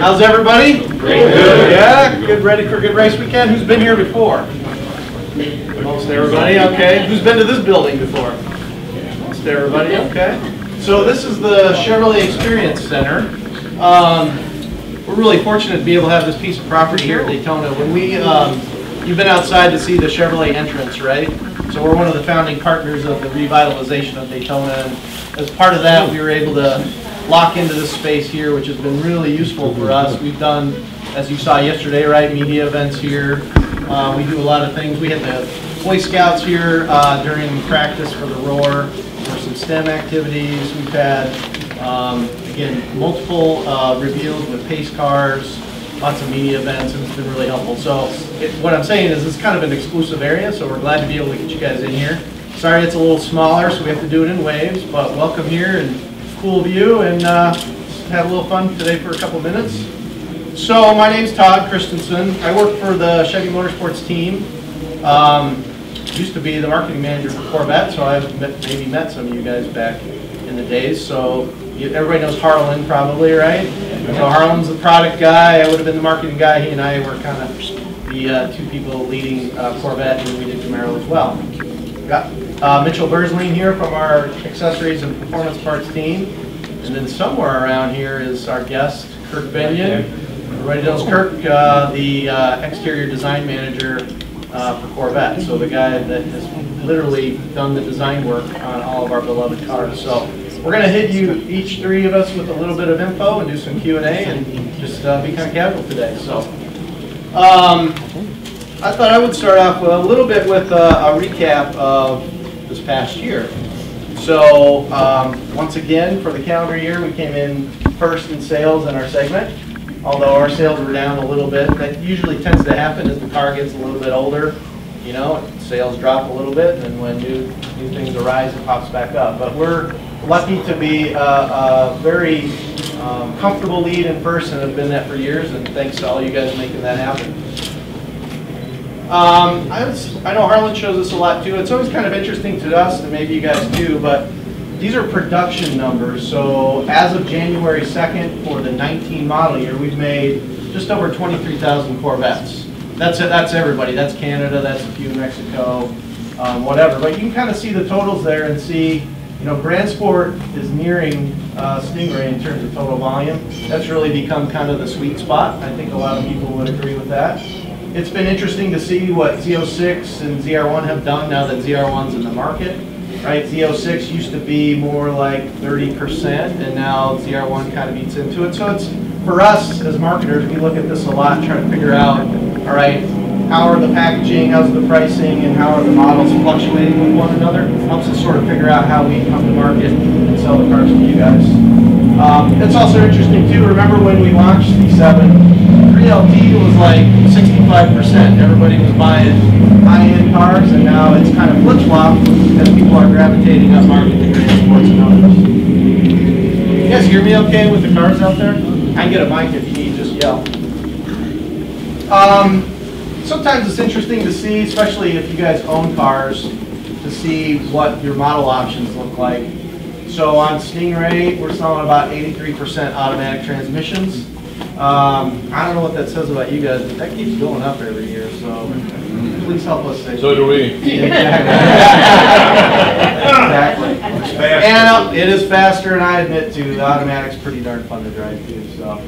How's everybody? Good. Yeah, good. Ready for a good race weekend? Who's been here before? Most everybody, okay. Who's been to this building before? Most everybody, okay. So this is the Chevrolet Experience Center. We're really fortunate to be able to have this piece of property here at Daytona. When we, you've been outside to see the Chevrolet entrance, right? So we're one of the founding partners of the revitalization of Daytona, and as part of that, we were able to lock into this space here, which has been really useful for us. We've done, as you saw yesterday, right, media events here. We do a lot of things. We had the Boy Scouts here during practice for the Roar, for some STEM activities. We've had, again, multiple reveals with pace cars, lots of media events, and it's been really helpful. So what I'm saying is it's kind of an exclusive area, so we're glad to be able to get you guys in here. Sorry it's a little smaller, so we have to do it in waves, but welcome here and cool view, and had a little fun today for a couple minutes. So my name's Todd Christensen. I work for the Chevy Motorsports team. Used to be the marketing manager for Corvette, so I've maybe met some of you guys back in the days. So everybody knows Harlan probably, right? So Harlan's the product guy. I would have been the marketing guy. He and I were kind of the two people leading Corvette, and we did Camaro as well. Got Mitchell Bergslien here from our accessories and performance parts team. And then somewhere around here is our guest, Kirk Bennion. Everybody knows Kirk, the exterior design manager for Corvette. So the guy that has literally done the design work on all of our beloved cars. So we're going to hit you, each three of us, with a little bit of info and do some Q&A and just be kind of casual today. So I thought I would start off with a little bit with a recap of this past year. So once again, for the calendar year, we came in first in sales in our segment, although our sales were down a little bit. That usually tends to happen as the car gets a little bit older, you know, sales drop a little bit, and when new things arise, it pops back up. But we're lucky to be a very comfortable lead in first, and have been that for years, and thanks to all you guys making that happen. I know Harlan shows us a lot too. It's always kind of interesting to us, and maybe you guys do, but these are production numbers. So as of January 2nd for the 19 model year, we've made just over 23,000 Corvettes. That's it. That's everybody. That's Canada. That's a few in Mexico, whatever. But you can kind of see the totals there and see, you know, Grand Sport is nearing Stingray in terms of total volume. That's really become kind of the sweet spot. I think a lot of people would agree with that. It's been interesting to see what Z06 and ZR1 have done now that ZR1's in the market, right? Z06 used to be more like 30%, and now ZR1 kind of eats into it. So it's, for us as marketers, we look at this a lot, trying to figure out, all right, how are the packaging, how's the pricing, and how are the models fluctuating with one another? It helps us sort of figure out how we come to market and sell the cars to you guys. It's also interesting too, remember when we launched C7, LT was like 65%. Everybody was buying high-end cars, and now it's kind of flip-flopped as people are gravitating up market to Grand Sports and others. You guys hear me okay with the cars out there? I can get a mic if you need, just yell. Sometimes it's interesting to see, especially if you guys own cars, to see what your model options look like. So on Stingray, we're selling about 83% automatic transmissions. I don't know what that says about you guys, but that keeps going up every year, so please help us save. So do we. Exactly. It's faster. And it is faster, and I admit to the automatic's pretty darn fun to drive too. So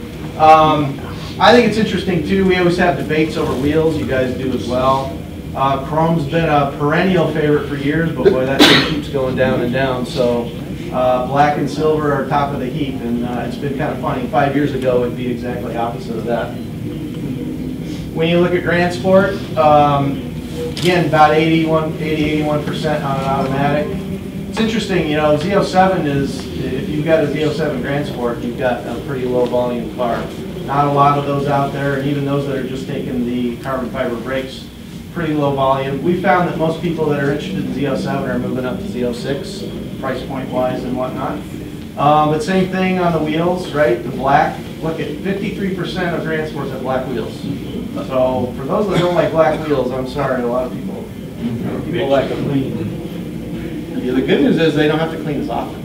I think it's interesting too. We always have debates over wheels. You guys do as well. Chrome's been a perennial favorite for years, but boy, that thing keeps going down and down. So. Black and silver are top of the heap, and it's been kind of funny. 5 years ago, it would be exactly opposite of that. When you look at Grand Sport, again, about 81% on an automatic. It's interesting, you know, Z07 is, if you've got a Z07 Grand Sport, you've got a pretty low volume car. Not a lot of those out there, and even those that are just taking the carbon fiber brakes, pretty low volume. We found that most people that are interested in Z07 are moving up to Z06. Price point wise and whatnot. But same thing on the wheels, right? The black, look at 53% of Grand Sports have black wheels. So for those that don't like black wheels, I'm sorry, a lot of people like them clean. Yeah, the good news is they don't have to clean as often.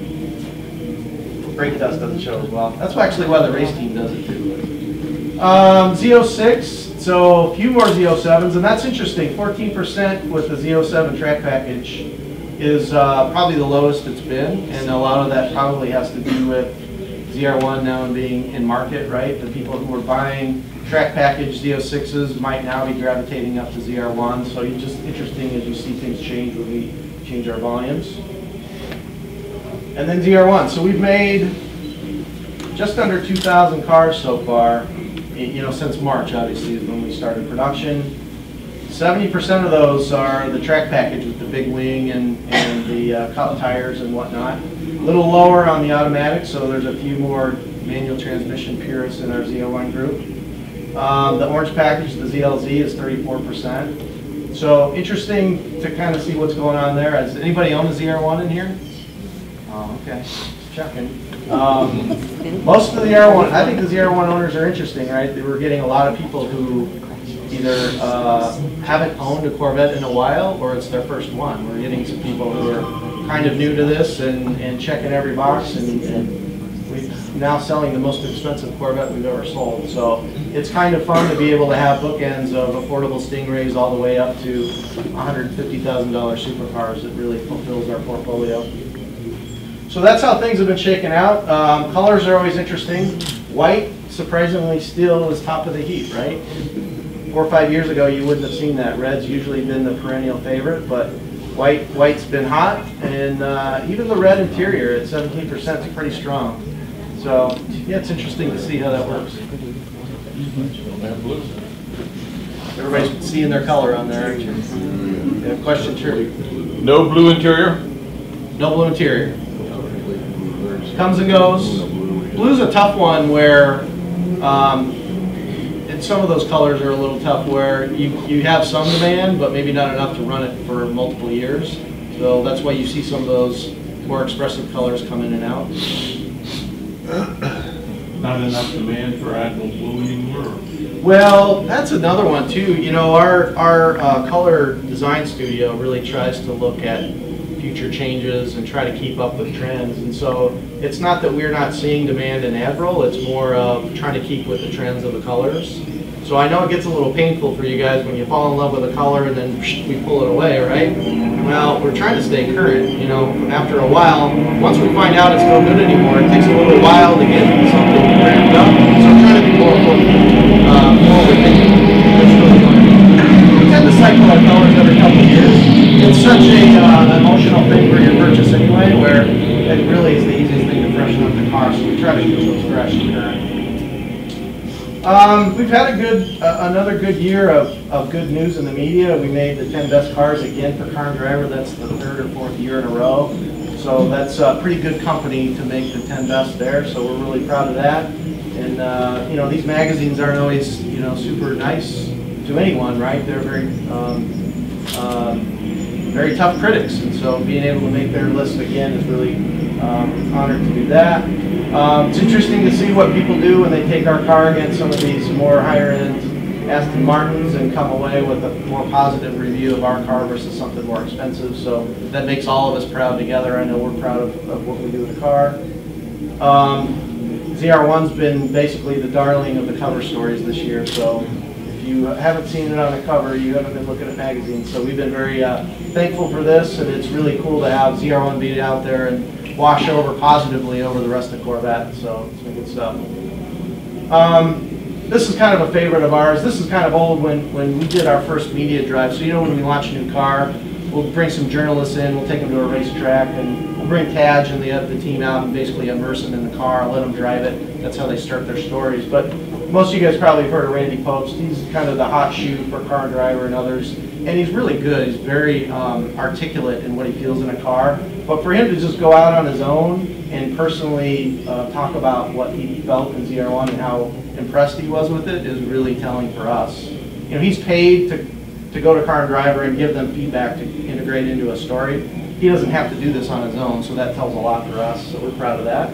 Brake dust doesn't show as well. That's actually why the race team does it too. Z06, so a few more Z07s, and that's interesting. 14% with the Z07 track package is probably the lowest it's been, and a lot of that probably has to do with ZR1 now being in market, right? The people who were buying track package Z06s might now be gravitating up to ZR1, so it's just interesting as you see things change when we change our volumes. And then ZR1, so we've made just under 2,000 cars so far, you know, since March obviously is when we started production. 70% of those are the track package with the big wing and the cup tires and whatnot. A little lower on the automatic, so there's a few more manual transmission purists in our Z01 group. The orange package, the ZLZ, is 34%. So interesting to kind of see what's going on there. Does anybody own a ZR1 in here? Oh, okay. Checking. Most of the ZR1, I think the ZR1 owners are interesting, right? We're getting a lot of people who either haven't owned a Corvette in a while or it's their first one. We're getting some people who are kind of new to this and checking every box, and we're now selling the most expensive Corvette we've ever sold. So it's kind of fun to be able to have bookends of affordable Stingrays all the way up to $150,000 supercars. It really fulfills our portfolio. So that's how things have been shaken out. Colors are always interesting. White, surprisingly, still is top of the heap, right? 4 or 5 years ago, you wouldn't have seen that. Red's usually been the perennial favorite, but white's been hot, and even the red interior at 17% is pretty strong. So yeah, it's interesting to see how that works. Everybody's seeing their color on there, aren't you? Yeah, question, Shirley. No blue interior? No blue interior. Comes and goes. Blue's a tough one where, and some of those colors are a little tough where you have some demand, but maybe not enough to run it for multiple years. So that's why you see some of those more expressive colors come in and out. Not enough demand for Admiral Blue anymore? Well, that's another one too. You know, our color design studio really tries to look at future changes and try to keep up with trends, and so it's not that we're not seeing demand in Avril, it's more of trying to keep with the trends of the colors. So I know it gets a little painful for you guys when you fall in love with a color and then we pull it away, right? Well, we're trying to stay current, you know, after a while. Once we find out it's no good anymore, it takes a little while to get something ramped up, so I'm trying to be more forward-thinking. We tend to cycle our colors every couple of years. It's such an emotional thing for your purchase anyway, where it really is the easiest thing to freshen up the car, so we try to keep those fresh and current. We've had a good, another good year of good news in the media. We made the 10 best cars again for Car and Driver. That's the third or fourth year in a row. So that's a pretty good company to make the 10 best there, so we're really proud of that. And you know, these magazines aren't always, you know, super nice to anyone, right? They're very very tough critics, and so being able to make their list again is really honored to do that. It's interesting to see what people do when they take our car against some of these more higher-end Aston Martins and come away with a more positive review of our car versus something more expensive, so that makes all of us proud together. I know we're proud of what we do with the car. ZR1's been basically the darling of the cover stories this year, so you haven't seen it on the cover, you haven't been looking at magazines. So we've been very thankful for this, and it's really cool to have ZR1 be out there and wash over positively over the rest of Corvette. So it's been good stuff. This is kind of a favorite of ours. This is kind of old when we did our first media drive. So you know, when we launch a new car, we'll bring some journalists in, we'll take them to a racetrack, and we'll bring Taj and the team out and basically immerse them in the car, let them drive it. That's how they start their stories. But most of you guys probably have heard of Randy Pope. He's kind of the hot shoe for Car and Driver and others. And he's really good. He's very articulate in what he feels in a car. But for him to just go out on his own and personally talk about what he felt in ZR1 and how impressed he was with it is really telling for us. You know, he's paid to go to Car and Driver and give them feedback to integrate into a story. He doesn't have to do this on his own, so that tells a lot for us. So we're proud of that.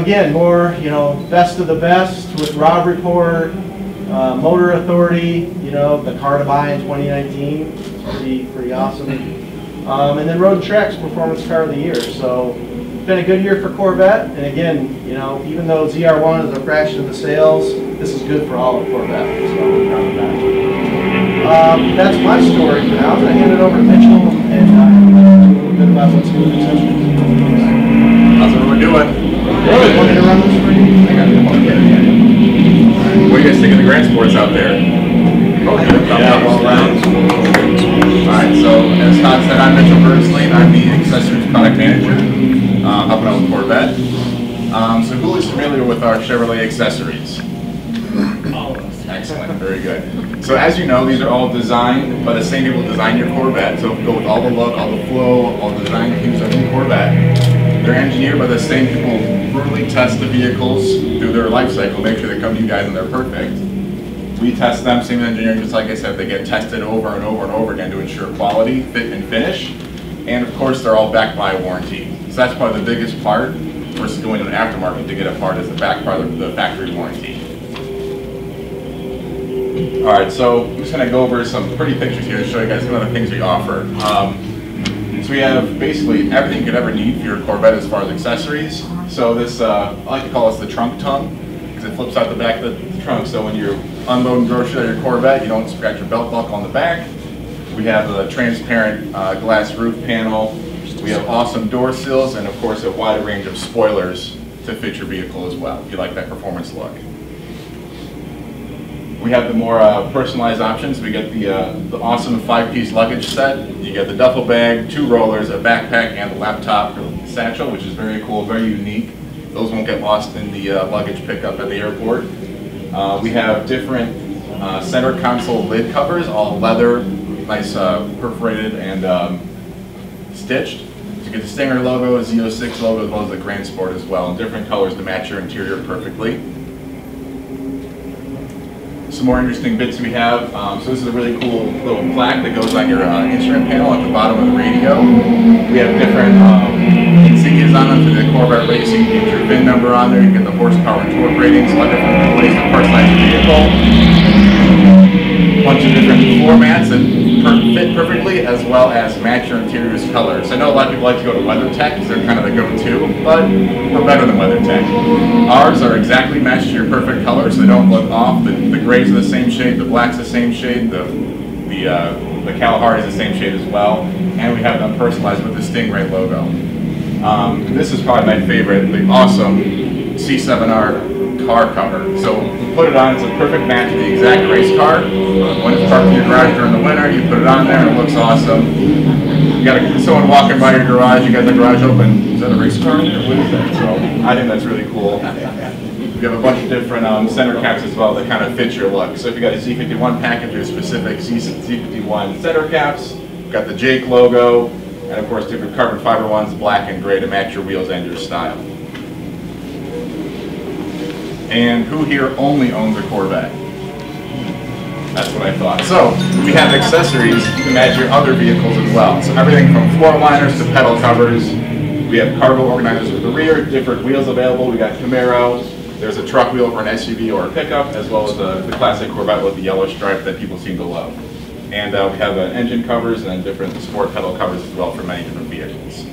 Again, more, you know, best of the best with Rob Report, Motor Authority, you know, the car to buy in 2019. It's pretty awesome. And then Road and Track's Performance Car of the Year. So been a good year for Corvette, and again, you know, even though ZR1 is a fraction of the sales, this is good for all of Corvette. So that's my story for now. I'm going to hand it over to Mitchell and talk a little bit about what's going on. How's everyone doing? Hey, you want me to run this for you? I got to one. Yeah. What do you guys think of the Grand Sports out there? Okay. Yeah, all rounds. Alright, so as Todd said, I'm Mitchell Bergslien. I'm the Accessories Product Manager, helping out with Corvette. So who is familiar with our Chevrolet accessories? All of us. Excellent, very good. So as you know, these are all designed by the same people who design your Corvette. So go with all the look, all the flow, all the design cues of your Corvette. They're engineered by the same people who brutally test the vehicles through their life cycle, make sure they come to you guys and they're perfect. We test them, same engineering, just like I said, they get tested over and over and over again to ensure quality, fit and finish. And of course, they're all backed by a warranty. So that's probably the biggest part versus going to an aftermarket to get a part is the back part of the factory warranty. All right, so I'm just gonna go over some pretty pictures here to show you guys some of the things we offer. So we have basically everything you could ever need for your Corvette as far as accessories. So this, I like to call this the trunk tongue, because it flips out the back of the trunk, so when you're unloading groceries out of your Corvette, you don't scratch your belt buckle on the back. We have a transparent glass roof panel. We have awesome door sills and of course a wide range of spoilers to fit your vehicle as well, if you like that performance look. We have the more personalized options. We get the awesome 5-piece luggage set. You get the duffel bag, 2 rollers, a backpack, and a laptop satchel, which is very cool, very unique. Those won't get lost in the luggage pickup at the airport. We have different center console lid covers, all leather, nice perforated and stitched. So you get the Stingray logo, Z06 logo, as well as the Grand Sport as well, in different colors to match your interior perfectly. Some more interesting bits we have. So this is a really cool little plaque that goes on your instrument panel at the bottom of the radio. We have different insignias on them for the Corvette Racing. You get your VIN number on there, you get the horsepower and torque ratings, a lot of different ways to personalize the vehicle. A bunch of different floor mats that fit perfectly, as well as match your interior's colors. I know a lot of people like to go to WeatherTech because they're kind of the go-to, but we're better than WeatherTech. Ours are exactly matched to your perfect color, so they don't look off. The grays are the same shade, the black's the same shade, the Kalahari is the same shade as well, and we have them personalized with the Stingray logo. This is probably my favorite, the awesome C7R car cover. So you put it on, it's a perfect match to the exact race car. When it's parked in your garage during the winter, you put it on there, it looks awesome. You got someone walking by your garage, you got the garage open, is that a race car? What is that? So I think that's really cool. We have a bunch of different center caps as well that kind of fit your look. So if you got a Z51 package, your specific Z51 center caps, you've got the Jake logo, and of course different carbon fiber ones, black and gray to match your wheels and your style. And who here only owns a Corvette? That's what I thought. So we have accessories to match your other vehicles as well. So everything from floor liners to pedal covers. We have cargo organizers for the rear, different wheels available. We got Camaro. There's a truck wheel for an SUV or a pickup, as well as the classic Corvette with the yellow stripe that people seem to love. And we have engine covers and different sport pedal covers as well for many different vehicles.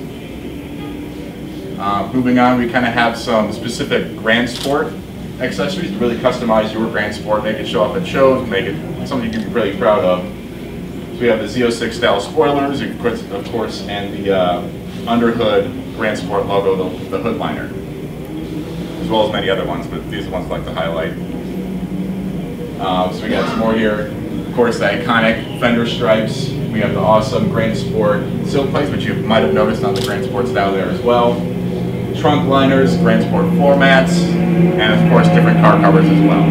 Moving on, we kind of have some specific Grand Sport accessories to really customize your Grand Sport, make it show up at shows, make it something you can be really proud of. So we have the Z06 style spoilers, of course, and the underhood Grand Sport logo, the hood liner, as well as many other ones, but these are the ones I like to highlight. So we got some more here. Of course, the iconic fender stripes. We have the awesome Grand Sport sill plates, which you might have noticed on the Grand Sport style there as well. Trunk liners, Grand Sport floor mats, and of course, different car covers as well.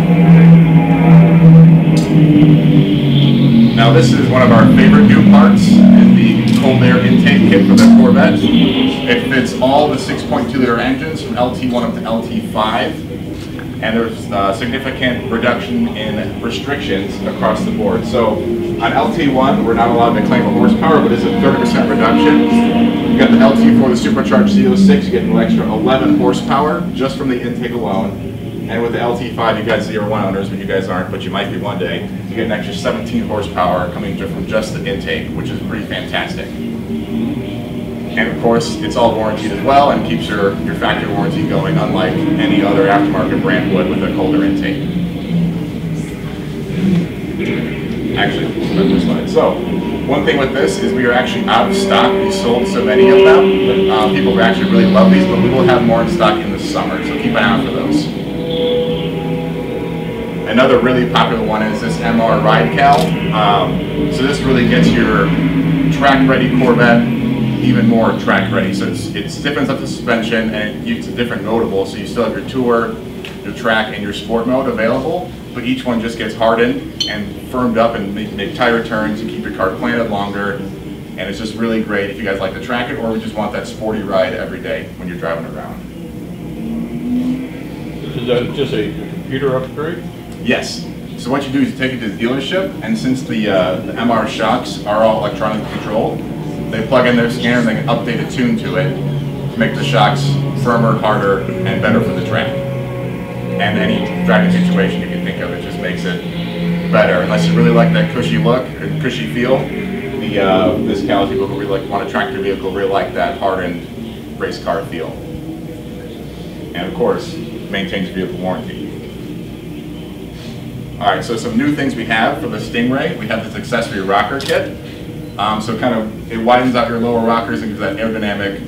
Now, this is one of our favorite new parts in the cold air intake kit for the Corvette. It fits all the 6.2-liter engines from LT1 up to LT5, and there's a significant reduction in restrictions across the board. So on LT1, we're not allowed to claim a horsepower, but it's a 30% reduction. You got the LT4, the supercharged Z06, you get an extra 11 horsepower just from the intake alone. And with the LT5, you guys ZR1 owners, but you guys aren't, but you might be one day, you get an extra 17 horsepower coming from just the intake, which is pretty fantastic. And of course, it's all warranted as well and keeps your factory warranty going, unlike any other aftermarket brand would with a colder intake. Actually, let's move this slide. So, one thing with this is we are actually out of stock. We sold so many of them. People actually really love these, but we will have more in stock in the summer, so keep an eye out for those. Another really popular one is this MR Ride Cal. So this really gets your track-ready Corvette even more track ready. So it stiffens up the suspension and it's a different modable, so you still have your tour, your track, and your sport mode available, but each one just gets hardened and firmed up and make tighter turns to keep your car planted longer. And it's just really great if you guys like to track it or we just want that sporty ride every day when you're driving around. Is that just a computer upgrade? Yes. So what you do is you take it to the dealership, and since the MR shocks are all electronically controlled, they plug in their scanner and they can update a tune to it to make the shocks firmer, harder, and better for the track. And any driving situation you can think of, it just makes it better. Unless you really like that cushy look, or cushy feel, this Cal, people who really want to track your vehicle really like that hardened race car feel. And of course, maintains vehicle warranty. Alright, so some new things we have for the Stingray. We have this accessory rocker kit. So kind of, it widens out your lower rockers and gives that aerodynamic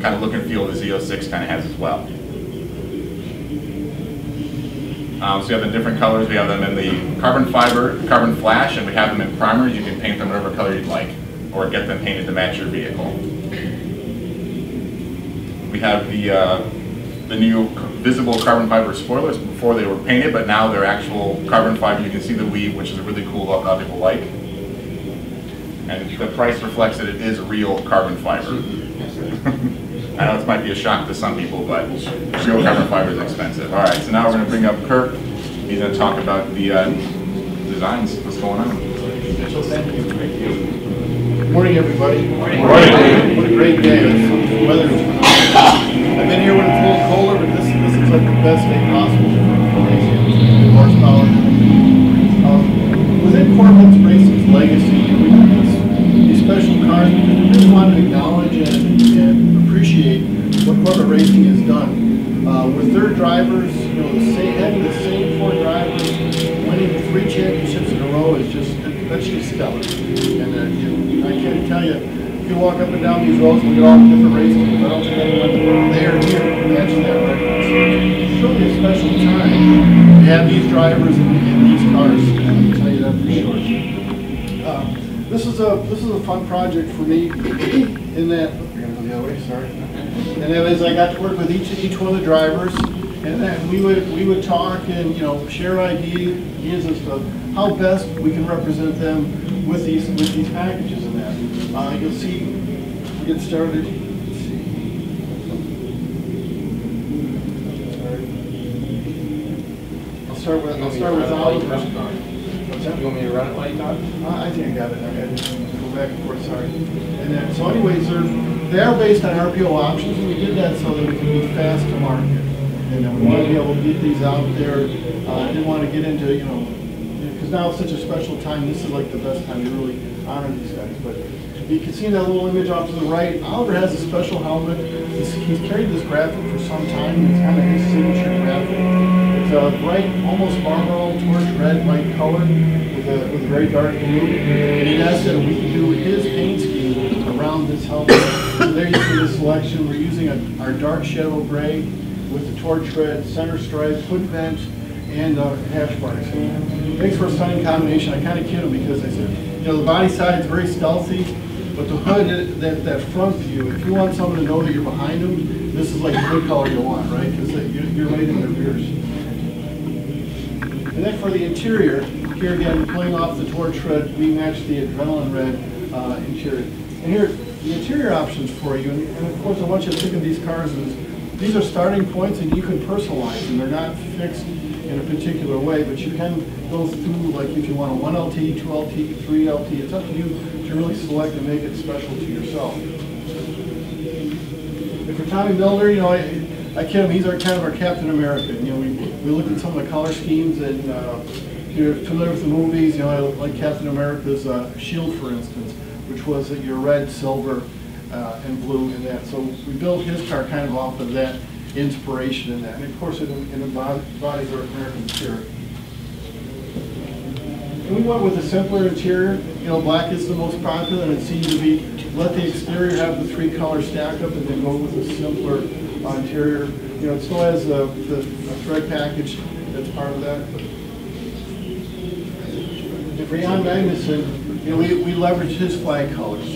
kind of look and feel the Z06 kind of has as well. So we have the different colors. We have them in the carbon fiber, carbon flash, and we have them in primers. You can paint them whatever color you'd like, or get them painted to match your vehicle. We have the new visible carbon fiber spoilers. Before they were painted, but now they're actual carbon fiber. You can see the weave, which is a really cool look that people like. And the price reflects that it is real carbon fiber. I know this might be a shock to some people, but real carbon fiber is expensive. All right, so now we're going to bring up Kirk. He's going to talk about the designs. What's going on? Mitchell, thank you. Good morning, everybody. Morning. Morning. What a great day. The weather is phenomenal. I've been here when it's a little colder, but this is like the best day possible for racing. Horsepower. Within Corvette's Racing's legacy, special cars because we really want to acknowledge and appreciate what Corvette Racing has done. With their drivers, you know, the same four drivers winning 3 championships in a row is just, that's just stellar. And I can't tell you, if you walk up and down these roads and look at all the different races, I don't think anyone there are here to match that record. So it's really a special time to have these drivers and these cars. I can tell you that for sure. This is a fun project for me in that you're gonna go the other way, sorry. And that is I got to work with each one of the drivers, and that we would talk and share ideas as to how best we can represent them with these packages and that. You'll see we get started. Let's see. I'll start with Oliver. You want me to run it while you talk? I think I got it. Okay. Go back and forth, sorry. And then, so anyways, they're based on RPO options, and we did that so that we can move fast to market. And then we want to be able to get these out there. I didn't want to get into, because now it's such a special time. This is like the best time to really honor these guys. But you can see that little image off to the right. Oliver has a special helmet. He's carried this graphic for some time. It's kind of his signature graphic. It's a bright, almost marble, torch red, light color with a very dark blue. And in essence, we can do his paint scheme around this helmet. So there you see the selection. We're using our dark shadow gray with the torch red, center stripe, hood vent, and hash marks. Makes for a stunning combination. I kind of kid him because I said, the body side is very stealthy, but the hood, that front view, if you want someone to know that you're behind them, this is like the hood color you want, right? Because you're right in their rears. And then for the interior, here again, playing off the torch red, we match the adrenaline red interior. And here, the interior options for you, and of course I want you to think of these cars as, these are starting points and you can personalize them. They're not fixed in a particular way, but you can go through, like if you want a 1LT, 2LT, 3LT, it's up to you to really select and make it special to yourself. And for Tommy Milner, I kid him, he's kind of our Captain America. We looked at some of the color schemes, and if you're familiar with the movies, like Captain America's shield, for instance, which was your red, silver, and Blue in that. So we built his car kind of off of that inspiration in that. And of course, it embodies our American spirit. And we went with a simpler interior. You know, black is the most popular, and it seemed to be, let the exterior have the three colors stack up and then go with a simpler interior. You know, it still has the thread package that's part of that. For Jan Magnussen, you know, we leveraged his flag colors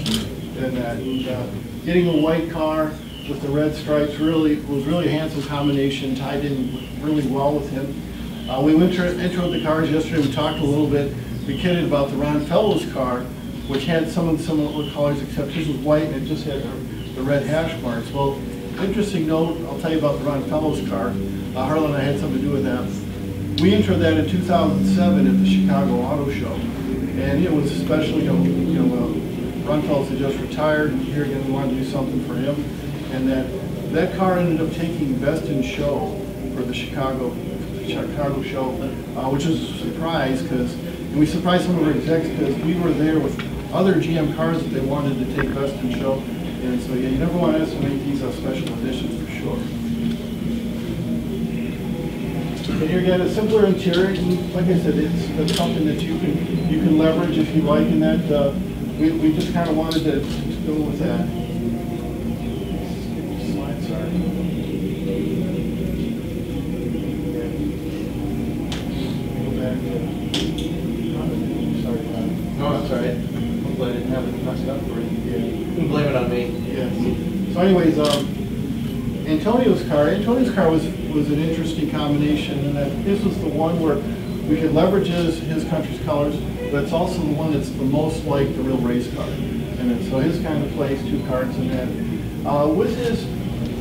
in that. And, getting a white car with the red stripes really was really a handsome combination, tied in really well with him. We introed the cars yesterday. We talked a little bit, we kidded about the Ron Fellows car, which had some of the similar colors, except his was white and it just had the red hash marks. Well, interesting note, I'll tell you about the Ron Fellows car. Harlan and I had something to do with that. We entered that in 2007 at the Chicago Auto Show, and it was especially, Ron Fellows had just retired, and here again we wanted to do something for him, and that car ended up taking best in show for the Chicago show, which is a surprise, because we surprised some of our execs because we were there with other GM cars that they wanted to take best in show. And so, yeah, you never want to estimate these are special editions for sure. And here again, a simpler interior. And like I said, it's something that you can leverage if you like. In that, we just kind of wanted to go with that. Slide, sorry. No, that's all right. Hopefully I didn't have it messed up for you. You can blame it on me. Yes. So anyways, Antonio's car was an interesting combination, and that this was the one where we could leverage his country's colors, but it's also the one that's the most like the real race car. And so his kind of plays two cards in that. With his,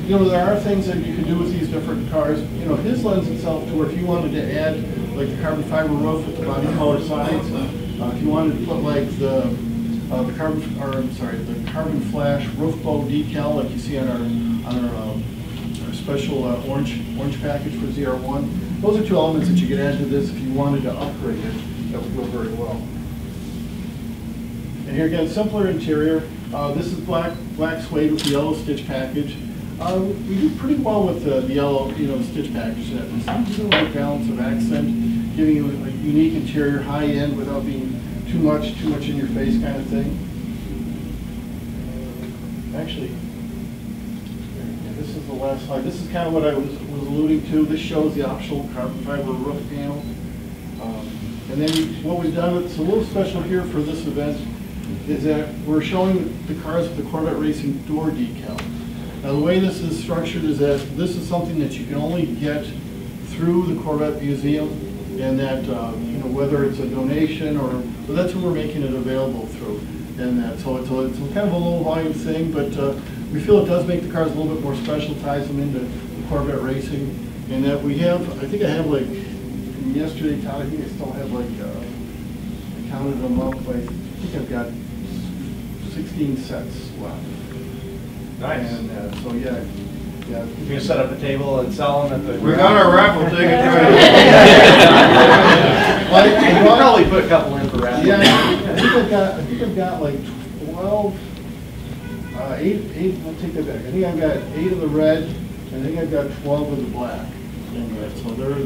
there are things that you can do with these different cars. His lends itself to where if you wanted to add like the carbon fiber roof with the body color sides, if you wanted to put like the carbon flash roof bow decal like you see on our special orange package for ZR1. Those are two elements that you could add to this if you wanted to upgrade it. That would go very well. And here again, simpler interior. This is black suede with the yellow stitch package. We do pretty well with the yellow, stitch package. That was a good balance of accent, giving you a unique interior, high end without being too much in your face kind of thing. Actually, this is the last slide. This is kind of what I was alluding to. This shows the optional carbon fiber roof panel. And then what we've done, it's a little special here for this event, is that we're showing the cars with the Corvette Racing door decal. Now the way this is structured is that this is something that you can only get through the Corvette Museum, and that whether it's a donation or that's what we're making it available through, and that so it's kind of a low volume thing, but we feel it does make the cars a little bit more special, ties them into the Corvette Racing, and that we have, I think I have like from yesterday, Todd, I think I still have like I counted them up, but I think I've got 16 sets left. Nice. And so yeah. Yeah. You can set up a table and sell them at the... We got our raffle ticket. You can probably put a couple in for raffle. Yeah, I think I've got like 12, eight, I'll take that back. I think I've got 8 of the red, and I think I've got 12 of the black. Anyway, so they're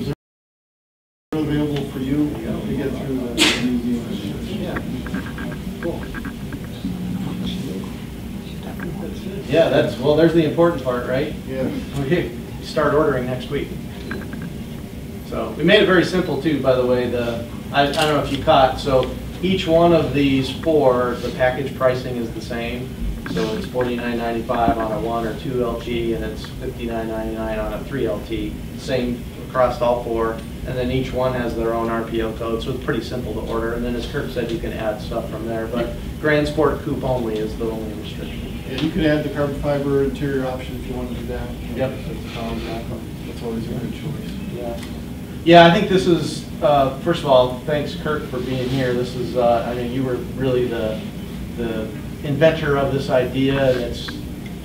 available for you to get through the museum. Yeah, cool. Yeah, that's, well, there's the important part, right? Yeah. We start ordering next week. So we made it very simple too, by the way. I don't know if you caught, so each one of these 4, the package pricing is the same. So it's $49.95 on a 1 or 2 LT, and it's $59.99 on a 3 LT, same across all 4. And then each one has their own RPO code, so it's pretty simple to order. And then as Kirk said, you can add stuff from there, but Grand Sport Coupe only is the only restriction. And you could add the carbon fiber interior option if you want to do that. Yep. That's always a good choice. Yeah. Yeah, I think this is, first of all, thanks Kirk for being here. This is, I mean, you were really the inventor of this idea, and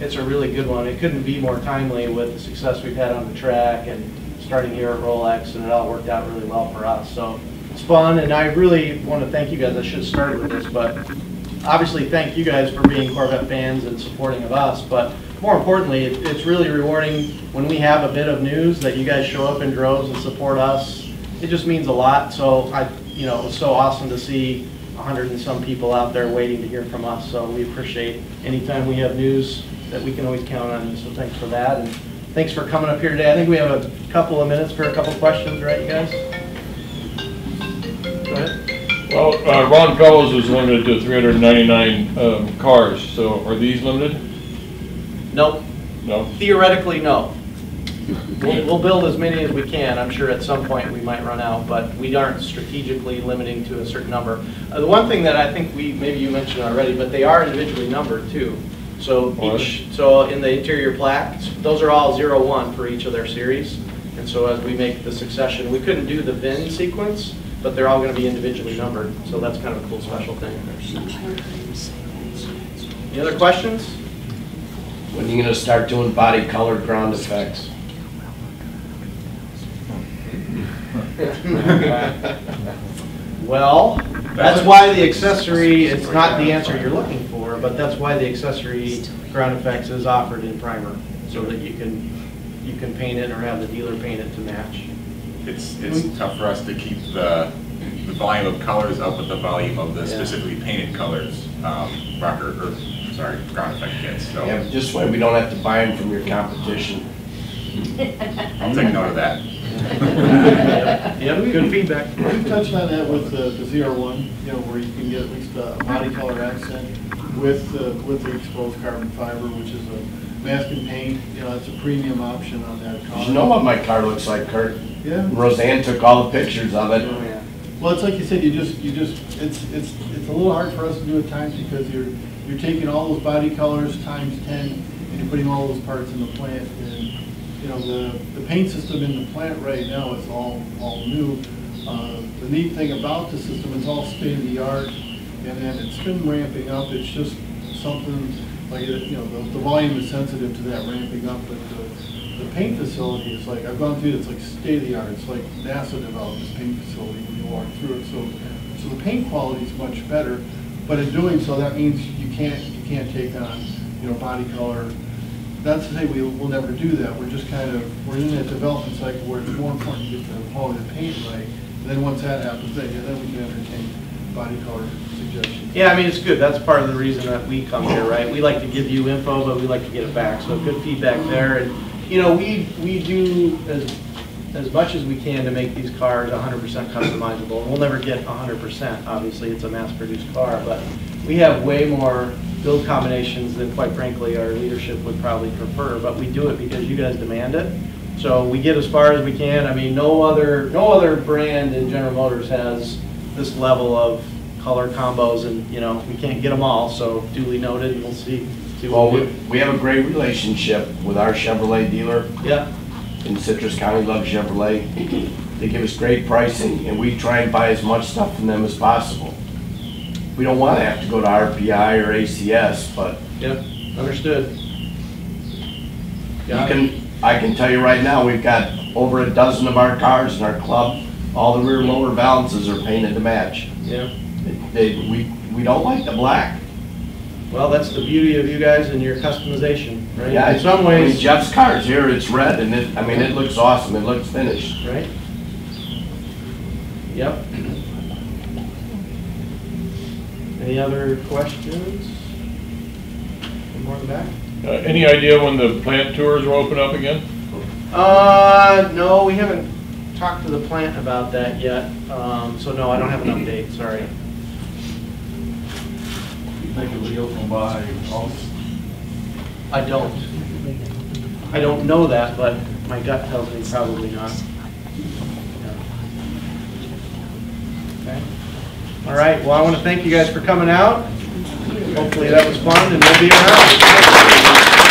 it's a really good one. It couldn't be more timely with the success we've had on the track and starting here at Rolex, and it all worked out really well for us. So it's fun, and I really want to thank you guys. I should have started with this, but obviously thank you guys for being Corvette fans and supporting of us, but more importantly, it's really rewarding when we have a bit of news that you guys show up in droves and support us. It just means a lot. So it was so awesome to see 100 and some people out there waiting to hear from us. So we appreciate anytime we have news that we can always count on you. So thanks for that, and thanks for coming up here today. I think we have a couple of minutes for a couple questions, right, you guys? Go ahead. Well, Ron Fellows was limited to 399 cars. So are these limited? Nope. No. Theoretically, no. We'll build as many as we can. I'm sure at some point we might run out, but we aren't strategically limiting to a certain number. The one thing that I think maybe you mentioned already, but they are individually numbered too. So so in the interior plaques, those are all 01 for each of their series. And so as we make the succession, we couldn't do the VIN sequence, but they're all going to be individually numbered. So that's kind of a cool special thing. Any other questions? When are you going to start doing body color ground effects? Well, that's why the accessory, it's not the answer you're looking for, but that's why the accessory ground effects is offered in primer, so that you can paint it or have the dealer paint it to match. It's tough for us to keep the volume of colors up with the volume of the specifically painted colors, ground effect kits. So. Yeah, just why we don't have to buy them from your competition. I'll take note of that. Good feedback. We touched on that with the ZR1, where you can get at least a body color accent with the exposed carbon fiber, which is a mask and paint. It's a premium option on that car. You know what my car looks like, Kurt? Yeah. Roseanne took all the pictures of it. Oh, yeah. Well, it's like you said, it's a little hard for us to do at times because you're taking all those body colors times 10 and you're putting all those parts in the plant. The paint system in the plant right now is all new. The neat thing about the system is all state of the art, and then it's been ramping up. It's just something like the volume is sensitive to that ramping up, but the paint facility is like I've gone through. It's like state of the art. It's like NASA developed this paint facility when you walk through it. So the paint quality is much better. But in doing so, that means you can't take on body color. That's to say we'll never do that. We're just we're in that development cycle where it's more important to get the quality of the paint right. And then once that happens, then we can entertain body color suggestions. Yeah, I mean, it's good. That's part of the reason that we come here, right? We like to give you info, but we like to get it back. So good feedback there. And we do as much as we can to make these cars 100% customizable. We'll never get 100%. Obviously, it's a mass-produced car, but we have way more build combinations than, quite frankly, our leadership would probably prefer. But we do it because you guys demand it. So we get as far as we can. I mean, no other brand in General Motors has this level of color combos, and we can't get them all. So duly noted, and we'll see. We have a great relationship with our Chevrolet dealer. Yeah. In Citrus County, love Chevrolet. They give us great pricing, and we try and buy as much stuff from them as possible. We don't want to have to go to RPI or ACS, but yep, understood. I can tell you right now, we've got over a dozen of our cars in our club. All the rear lower balances are painted to match. Yeah, we don't like the black. Well, that's the beauty of you guys and your customization, right? Yeah, in some ways, I mean, Jeff's cars here, it's red, and it looks awesome. It looks finished, right? Yep. Any other questions? One more in the back. Any idea when the plant tours will open up again? No, we haven't talked to the plant about that yet. So no, I don't have an update. Sorry. You think it will be open by August? I don't. I don't know that, but my gut tells me probably not. Yeah. Okay. All right, well, I want to thank you guys for coming out. Hopefully that was fun, and we'll be around.